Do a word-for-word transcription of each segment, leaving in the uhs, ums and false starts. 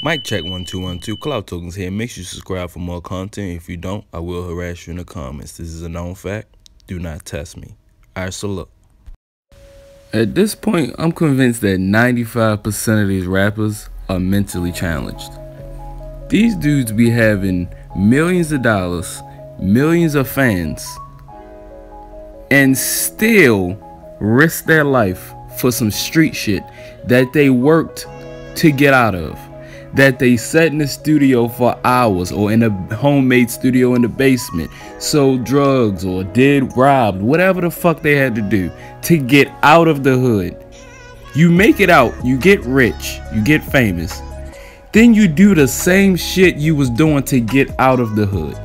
Mic check one two one two, Clout Tokens here. Make sure you subscribe for more content. If you don't, I will harass you in the comments. This is a known fact. Do not test me. Alright, so look. At this point, I'm convinced that ninety-five percent of these rappers are mentally challenged. These dudes be having millions of dollars, millions of fans, and still risk their life for some street shit that they worked to get out of, that they sat in the studio for hours or in a homemade studio in the basement, sold drugs or did robbed, whatever the fuck they had to do to get out of the hood. You make it out, you get rich, you get famous, then you do the same shit you was doing to get out of the hood.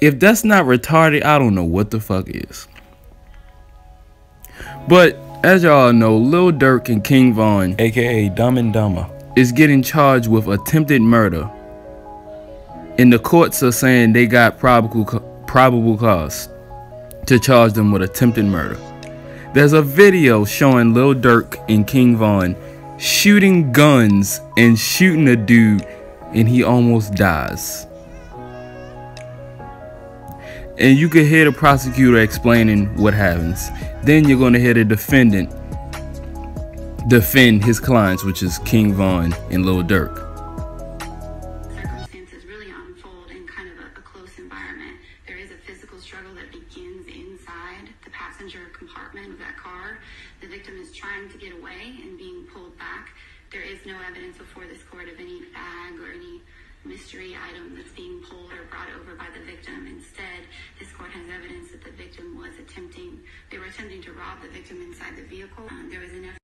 If that's not retarded, I don't know what the fuck is. But as y'all know, Lil Durk and King Von, aka Dumb and Dumber, is getting charged with attempted murder, and the courts are saying they got probable probable cause to charge them with attempted murder. There's a video showing Lil Durk and King Von shooting guns and shooting a dude, and he almost dies. And you can hear the prosecutor explaining what happens. Then you're going to hear the defendant defend his clients, which is King Von and Lil Durk. Circumstances really unfold in kind of a, a close environment. There is a physical struggle that begins inside the passenger compartment of that car. The victim is trying to get away and being pulled back. There is no evidence before this court of any bag or any mystery item that's being pulled or brought over by the victim. Instead, this court has evidence that the victim was attempting, they were attempting to rob the victim inside the vehicle. Um, there was an effort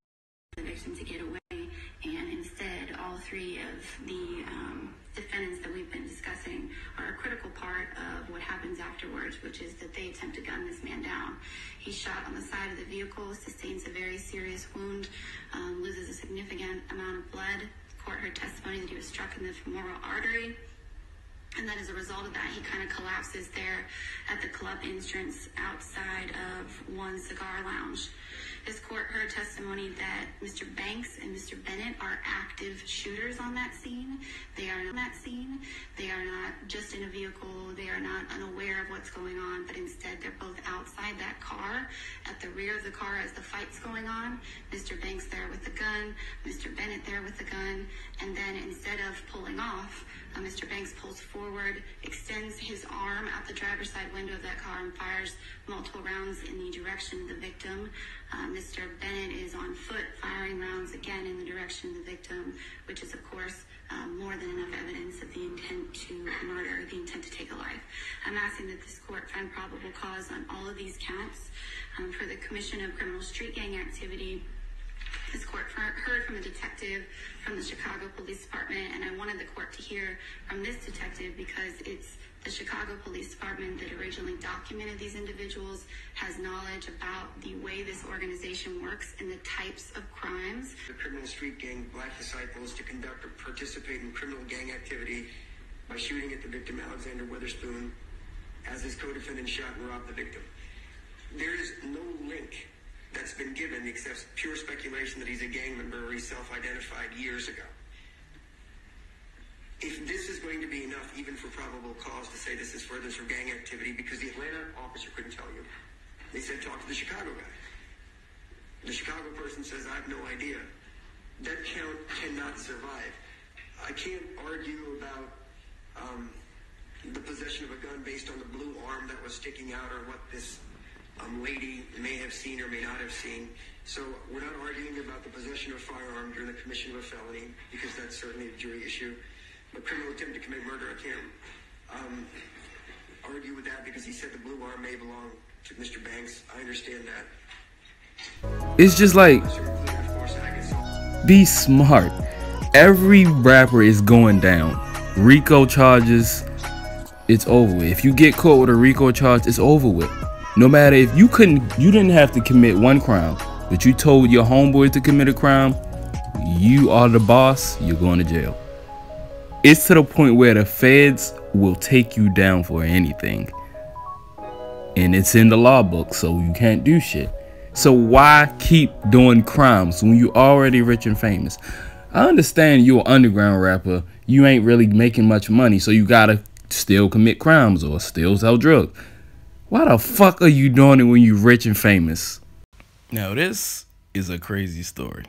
for the victim to get away, and instead, all three of the um, defendants that we've been discussing are a critical part of what happens afterwards, which is that they attempt to gun this man down. He's shot on the side of the vehicle, sustains a very serious wound, um, loses a significant amount of blood. Court heard testimony that he was struck in the femoral artery, and then as a result of that, he kind of collapses there at the club entrance outside of One Cigar Lounge. This court heard testimony that Mister Banks and Mister Bennett are active shooters on that scene. They are not on that scene. They are not just in a vehicle. They are not unaware of what's going on, but instead they're both outside that car, at the rear of the car as the fight's going on. Mister Banks there with the gun, Mister Bennett there with the gun, and then instead of pulling off, uh, Mister Banks pulls forward, extends his arm out the driver's side window of that car and fires multiple rounds in the direction of the victim. Uh, Mister Bennett is on foot, firing rounds again in the direction of the victim, which is, of course, uh, more than enough evidence of the intent to murder, the intent to take a life. I'm asking that this court find probable cause on all of these counts um, for the commission of criminal street gang activity. This court heard from a detective from the Chicago Police Department, and I wanted the court to hear from this detective because it's the Chicago Police Department that originally documented these individuals, has knowledge about the way this organization works and the types of crimes. The criminal street gang Black Disciples to conduct or participate in criminal gang activity by shooting at the victim, Alexander Witherspoon, as his co-defendant shot and robbed the victim. There is no link that's been given except pure speculation that he's a gang member or he self-identified years ago. If this is going to be enough even for probable cause to say this is furtherance from gang activity, because the Atlanta officer couldn't tell you. They said talk to the Chicago guy. The Chicago person says I have no idea. That count cannot survive. I can't argue about um, the possession of a gun based on the blue arm that was sticking out or what this Um, lady may have seen or may not have seen. So we're not arguing about the possession of a firearm during the commission of a felony, because that's certainly a jury issue. But criminal attempt to commit murder, I can't um, argue with that, because he said the blue arm may belong to Mister Banks. I understand that. It's just like, be smart. Every rapper is going down. Rico charges, it's over with. If you get caught with a Rico charge, it's over with. No matter if you couldn't, you didn't have to commit one crime, but you told your homeboy to commit a crime, you are the boss, you're going to jail. It's to the point where the feds will take you down for anything. And it's in the law book, so you can't do shit. So why keep doing crimes when you're already rich and famous? I understand you're an underground rapper. You ain't really making much money, so you gotta still commit crimes or still sell drugs. Why the fuck are you doing it when you're rich and famous? Now this is a crazy story.